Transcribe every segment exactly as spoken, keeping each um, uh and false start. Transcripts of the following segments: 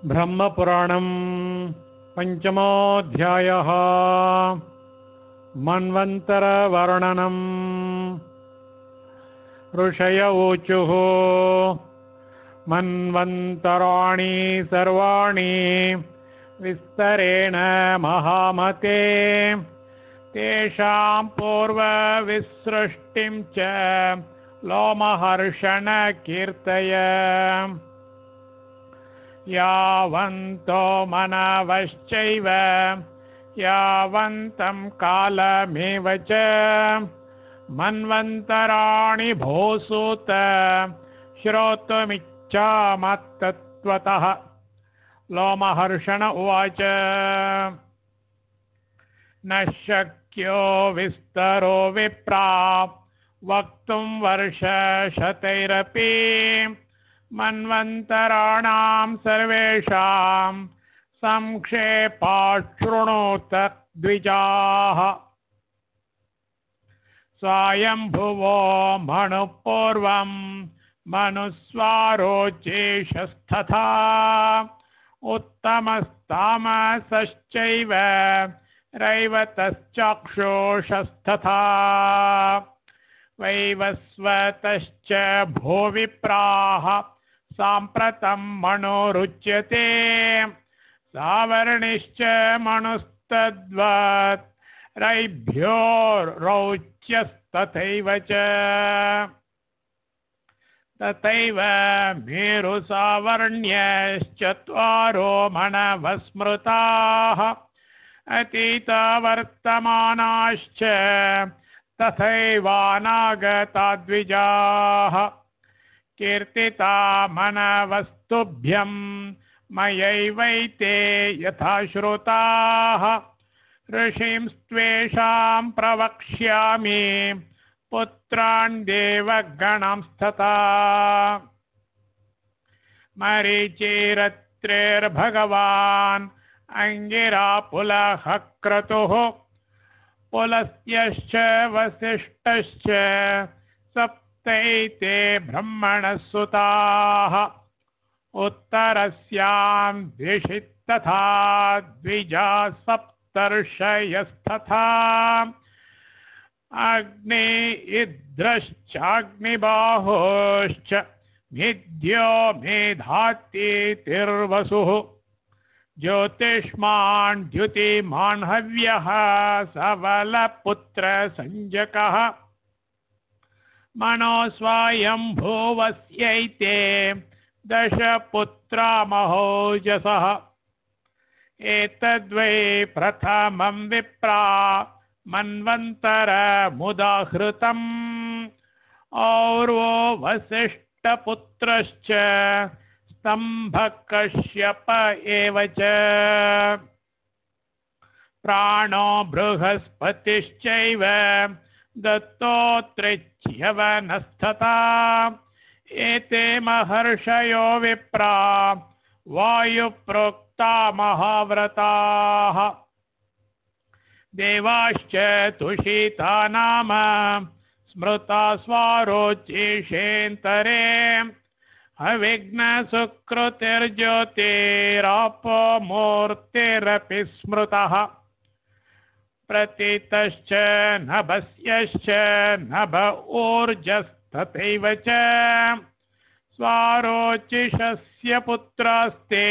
ब्रह्म पुराणं पंचमोऽध्यायः मन्वन्तर वर्णनं ऋषय ऊचुः मन्वन्तराणि सर्वाणि विस्तरेण महामते तेषां पूर्व विसृष्टिं च लोमहर्षण कीर्तय यावन्तो मनवश्चैव यावन्तं कालमेव च मन्वन्तराणि भूसूत श्रोतुमिच्छामत्तत्वतः लोमहर्षण उवाच न शक्यो विस्तरो विप्रा वक्तुं वर्षशतैरपि मन्वन्तराणां सर्वेषां संक्षेपाशृणोत द्विजाः स्वायम्भुवो मनुपूर्वं मनुस्वारोचेशस्तथा उत्तमस्तामसश्चैव रैवतश्चाक्षोषस्तथा वैवस्वतश्च भूविप्राः साम्प्रतं मनुरुच्यते सावर्णिश्च मनुस्तद्वत् रैभ्यो रोच्यस्तथैव च तथैव मेरुसावर्ण्यश्चत्वारो मनवस्मृताः अतीतवर्तमानाश्च तथैवानागताद्विजाः कीर्तिता मनवस्तुभ्यं मयैवैते यथा श्रुताः ऋषींस्त्वेषां प्रवक्ष्यामि पुत्रान् देवगणांस्तथा मरीचिरत्रेर्भगवान् अंगिरापुलः क्रतुः पुलस्यश्च वसिष्ठश्च सप्तैते ब्रह्मणसुताः उत्तरस्यां द्विषित्तथा द्विजा सप्तर्षयस्तथा अग्नि इद्रश्चाग्निबाहुश्च मिद्यो मेधाति तिर्वसुः ज्योतिष्मान् द्युतिमान् हव्यः सबलपुत्र संजकः मनो स्वयम्भुवस्यैते दशपुत्रा महोजसः एतद्वै प्रथमं विप्रा मन्वन्तर मुदाहृतम् और्वो वसिष्ठपुत्रश्च स्तंभकश्यप एव च प्राणो बृहस्पतिश्चैव दत्तो त्रिच्यवनस्तथा एते महर्षयो विप्रा वायुप्रोक्ता महाव्रताः देवाश्च तुषिता नाम स्मृता स्वारोचिषेन्तरे अविघ्न सुकृतिर्ज्योतिरापो मूर्तिरपि स्मृतः प्रतितश्च नभस्यश्च नभ ऊर्जस्तथैव च स्वारोचिषस्य पुत्रास्ते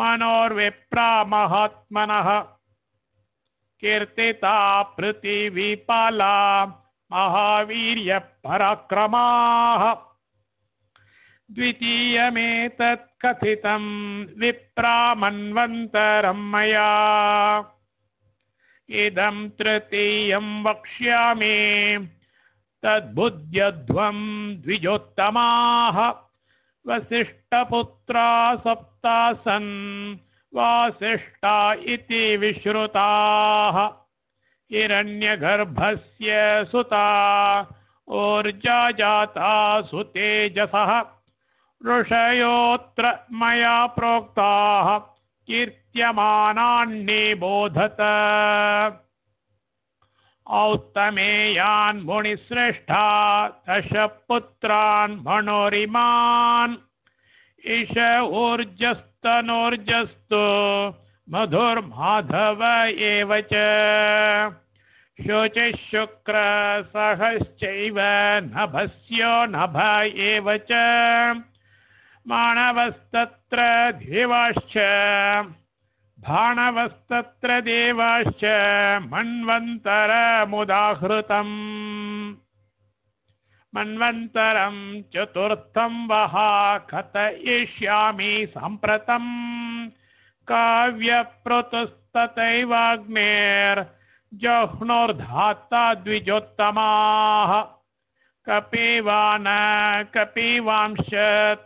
मनोर्विप्रा महात्मनः कीर्तिता पृथिवीपाला महावीर्य पराक्रमाः द्वितीयमेतत् कथितं विप्रा मन्वन्तरं मया इदं तृतीयं वक्ष्यामि तद्बुद्ध्यध्वं द्विजोत्तमाः वसिष्ठपुत्रा सप्तासन् वासिष्ठा इति विश्रुताः हिरण्यगर्भस्य सुता ऊर्जा जाता सुतेजसः ऋषयोऽत्र मया प्रोक्ताः कीर्त्यमानान्निबोधत औत्तमेयान् मुनिश्रेष्ठा दशपुत्रान् मनोरिमान् इष ऊर्जस्त तनोर्जस्तो मधुर्माधव एवच शोच शुक्र सहश्चैव नभस्यो नभ एवच मानवस्तत्र देवाश्च भाणवस्तत्र देवाश्च मन्वन्तर मुदाहृतम् मन्वन्तरं चतुर्थं वः कथयिष्यामि सम्प्रतं काव्यप्रतस्ततैवाग्नेर्जह्नुर्धाता द्विजोत्तमाः कपिवान कपिवांश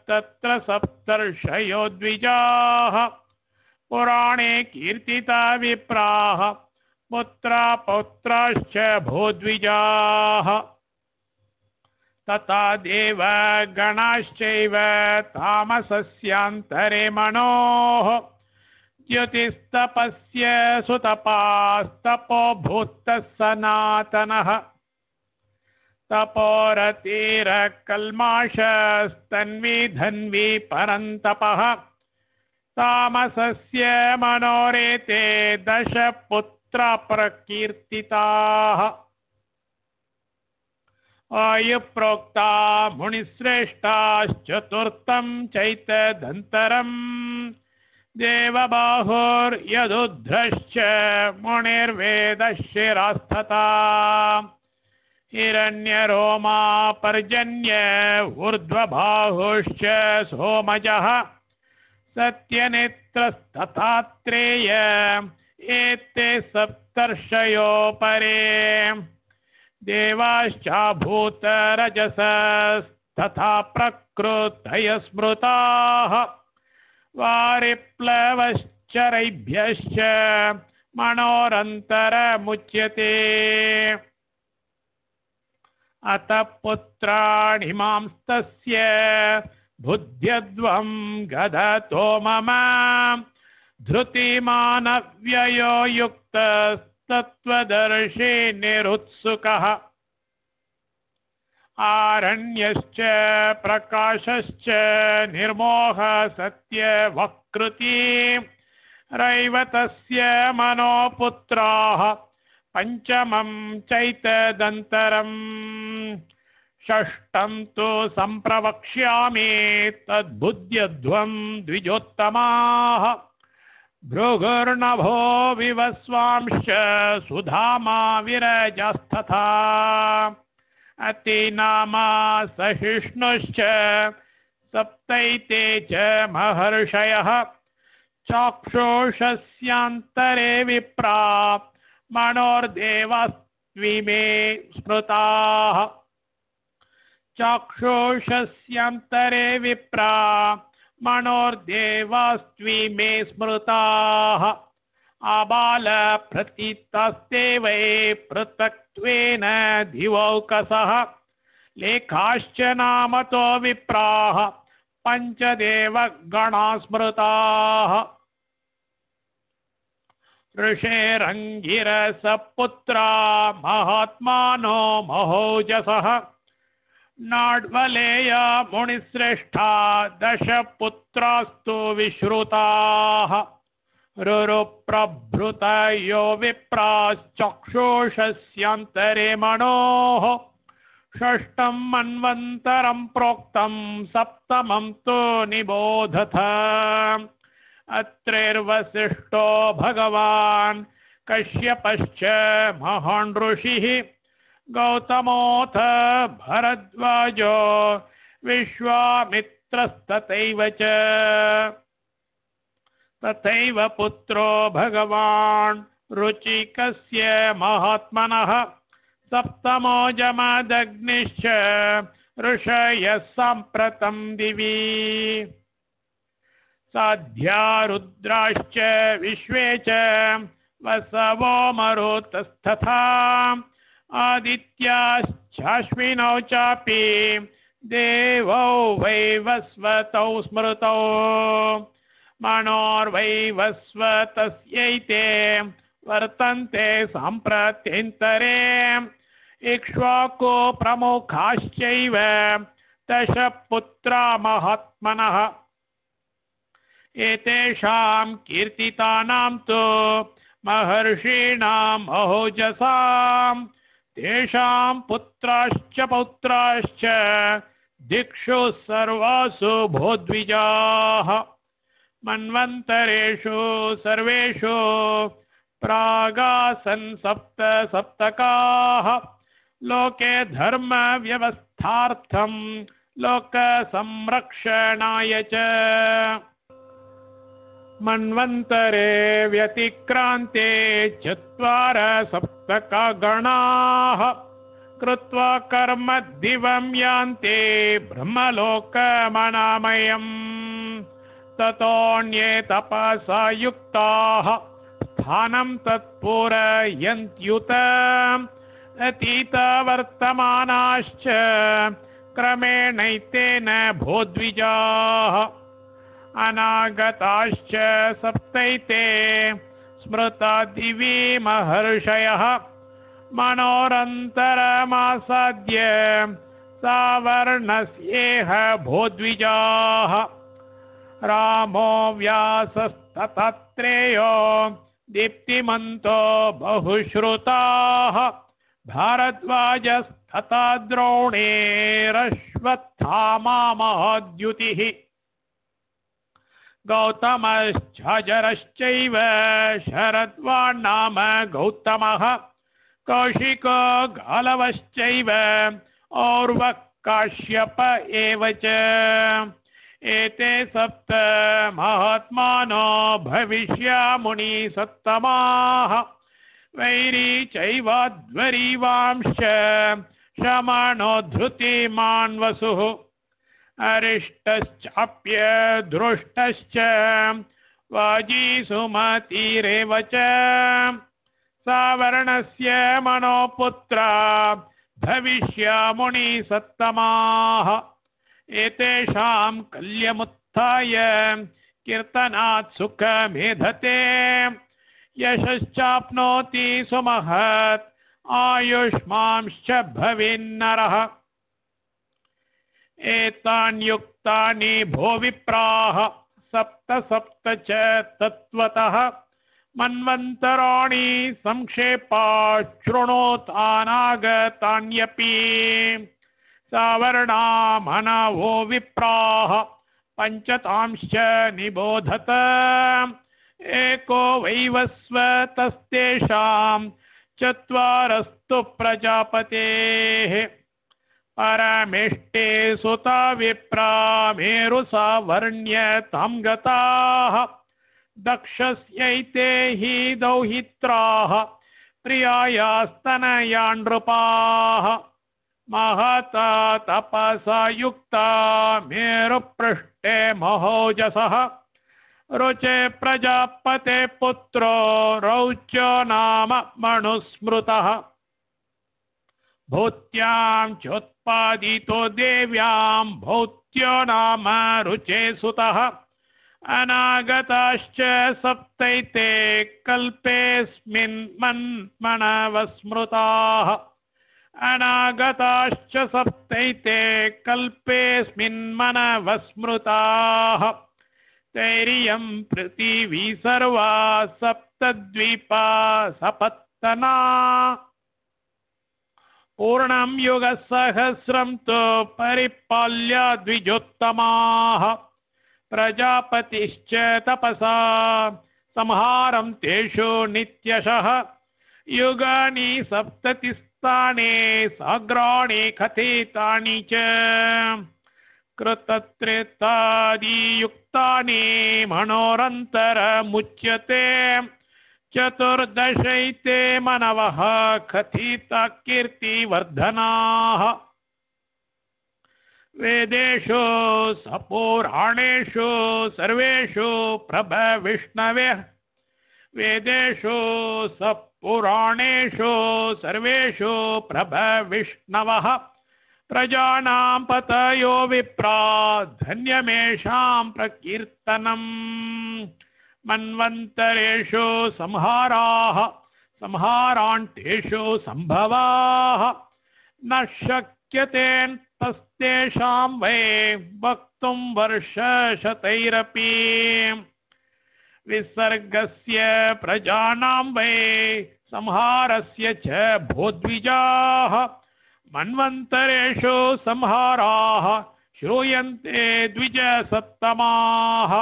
तत्र सप्तर्षयो द्विजाः पुराणे कीर्तिता विप्राः पुत्रा पौत्राश्च भूद्विजाः तथा देव गणाश्चैव तामसस्यान्तरे मनोः ज्योतिस्तपस्य सुतपास्तपो भूतः सनातनः तपोरतिरकल्माशस्तन्वी धन्वी परन्तपः तामसस्य मनोरेते दश पुत्र प्रकीर्तिताः आयु प्रोक्ता मुनिश्रेष्ठाश्चतुर्थं चैतदन्तरं देवबाहुर्यदुध्रश्च मुनिर्वेदशिरास्तथा हिरण्यरोमा पर्जन्य ऊर्ध्वबाहुश्च सोमजः सत्यनेत्रस्तथात्रेय एते सप्तर्षयो परे देवाश्चाभूतरजसस्तथा प्रकृतय स्मृताः वारिप्लवश्चरैभ्यश्च मनोरन्तरमुच्यते अतः पुत्राणि मांस्तस्य बुद्ध्यध्वं गदतो मम धृतिमानव्ययो युक्तः तत्वदर्शे निरुत्सुकः आरण्यश्च प्रकाशश्च निर्मोह सत्य वक्कृति रैवतस्य मनोपुत्राः पंचमं चैतदन्तरम् षष्ठं तु संप्रवक्ष्यामि तद्बुद्ध्यध्वं द्विजोत्तमाः भृगुर्नभो विवस्वांश्च सुधामा विरजास्तथा अतिनामा सहिष्णुश्च सप्तैते च महर्षयः चाक्षोषस्यान्तरे विप्रा मनोर्देवास्त्विमे स्मृताः चाक्षोषस्यान्तरे विप्रा मनोर्देवास्त्विमे स्मृताः आबाल प्रतीतास्ते वै पृथक्त्वेन दिवौकसः लेखाश्च नामतो विप्राः पञ्चदेव गणाः स्मृताः ऋषेरङ्गिरसपुत्रा महात्मानो महौजसः नाड्वलेया मुनिश्रेष्ठा दशपुत्रास्तु विश्रुताः रुरुप्रभृतयो विप्राश्चक्षुषस्यान्तरे मनोः षष्ठं मन्वन्तरं प्रोक्तं सप्तमं तु निबोधत अत्रैर्वसिष्ठो भगवान् कश्यपश्च महान् ऋषिः गौतमोऽथ भरद्वाजो विश्वामित्रस्तथैव च तथैव पुत्रो भगवान् रुचिकस्य महात्मनः सप्तमो जमदग्निश्च ऋषयः साम्प्रतं दिवि साध्या रुद्राश्च विश्वे च वसवो मरुतस्तथा आदित्याश्चाश्विनौ चापि देवौ वैवस्वतौ स्मृतौ मनोर्वैवस्वतस्यैते वर्तन्ते साम्प्रत्यन्तरे इक्ष्वाको प्रमुखाश्चैव दश पुत्रा महात्मनः एतेषां कीर्तितानां तु महर्षीणां अहोजसां तेषां पुत्राश्च पौत्राश्च दिक्षु सर्वासु भोद्विजाः मन्वन्तरेषु सर्वेषु प्रागासन् सप्त सप्तकाः लोके धर्म व्यवस्थार्थं लोक संरक्षणाय च मन्वन्तरे व्यतिक्रान्ते चत्वार सप्तका गणाः कृत्वा कर्म दिवं यान्ते ब्रह्मलोकमनामयम् ततोऽन्ये तपसा युक्ताः स्थानं तत्पूरयन्त्युत अतीत वर्तमानाश्च क्रमेणैतेन भोद्विजाः अनागताश्च सप्तैते स्मृता दिवि महर्षयः मनोरन्तरमासाद्य सावर्णस्येह भोद्विजाः रामो व्यासस्ततात्रेयो दीप्तिमन्तो बहुश्रुताः भारद्वाजस्तथा द्रोणेरश्वत्थामा महद्युतिः गौतमश्चरश्चैव शरद्वान्नाम गौतमः कौशिको गालवश्चैव और्वः काश्यप एव च एते सप्त महात्मानो भविष्यामुनि सत्तमाः वैरी चैवाध्वरी वांश्च शमानो धृतिमान् वसुः अरिष्टश्चाप्य दृष्टश्च वाजीसुमतिरेव च सावर्णस्य मनोपुत्रा भविष्यामुनि सत्तमाः एतेषां कल्यमुत्थाय कीर्तनात् सुखमेधते यशश्चाप्नोति सुमहत् आयुष्मांश्च भविन्नरः एतान्युक्तानि भो विप्राः सप्त सप्त च तत्त्वतः मन्वन्तराणि संक्षेपात् शृणोत् अनागतान्यपि सावर्णा मनवो विप्राः पञ्चतांश्च निबोधत एको वैवस्वतस्तेषां चत्वारस्तु प्रजापतेः परमेष्टे सुता विप्रा मेरुसावर्ण्य तं गताः दक्षस्यैते हि दौहित्राः प्रियायास्तनया नृपाः महता तपसा युक्ता मेरुपृष्ठे महोजसः रुचे प्रजापते पुत्रो रौच्यो नाम मनुस्मृतः भूत्यां चोत्पादितो देव्यां भूत्यो नाम रुचे सुतः अनागताश्च सप्तैते कल्पेऽस्मिन् मनवस्मृताः अनागताश्च सप्तैते कल्पेऽस्मिन् मनवस्मृताः तैरियं पृथिवी सर्वा सप्तद्वीपा सपत्तना पूर्णं युगः सहस्रं तु परिपाल्य द्विजोत्तमाः प्रजापतिश्च तपसा संहारं तेषु नित्यशः युगानि सप्ततिस्थाने साग्राणि कथितानि च कृतत्रेतादियुक्तानि मनोरन्तरमुच्यते चतुर्दशैते मनवः कथिता कीर्तिवर्धनाः वेदेषु सपुराणेषु सर्वेषु प्रभविष्णवे वेदेषु सपुराणेषु सर्वेषु प्रभविष्णवः प्रजानां पतयो विप्रा धन्यमेषां प्रकीर्तनम् मन्वन्तरेषु संहाराः संहारान्तेषु संभवाः न शक्यते तस्तेषां वै वक्तुं वर्षशतैरपि विसर्गस्य प्रजानां वै संहारस्य च भोद्विजाः मन्वन्तरेषु संहाराः श्रूयन्ते द्विज सप्तमाः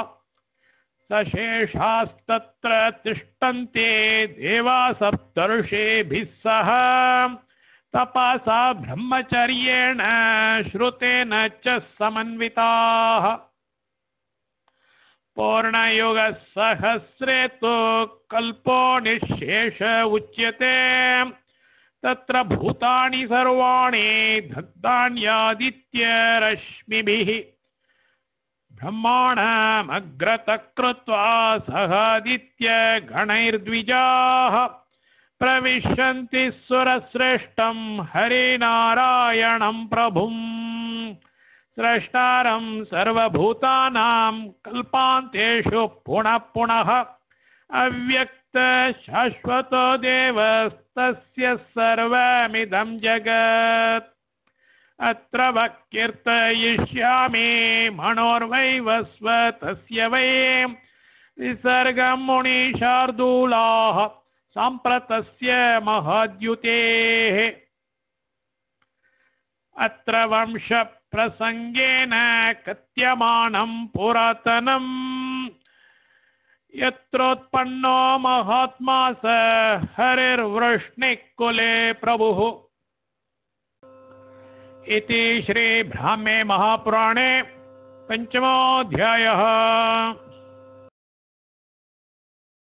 सशेषास्तत्र तिष्ठन्ते देवा सप्तर्षेभिः सह तपसा ब्रह्मचर्येण श्रुतेन च समन्विताः पूर्णयुग सहस्रे तो कल्पो निःशेष उच्यते तत्र भूतानि सर्वाणि दग्धान्यादित्य रश्मिभिः ब्रह्माणम् अग्रतः कृत्वा सहदित्य गणैर्द्विजाः प्रविशन्ति सुरश्रेष्ठं हरिनारायणं प्रभुम् स्रष्टारं सर्वभूतानां कल्पान्तेषु पुनः पुनः अव्यक्त शाश्वतो देवस्तस्य सर्वमिदं जगत् अत्र वक्कीर्तयिष्यामि मनोर्वै वस्वतस्य वै विसर्गं मुनिशार्दूलाः सांप्रतस्य महाद्युतेः अत्र वंश प्रसंगेन कथ्यमानं पुरातनं यत्रोत्पन्नो महात्मा स हरिर्वृष्णिकुले प्रभुः इति श्री ब्राह्मे महापुराणे पंचमोऽध्यायः।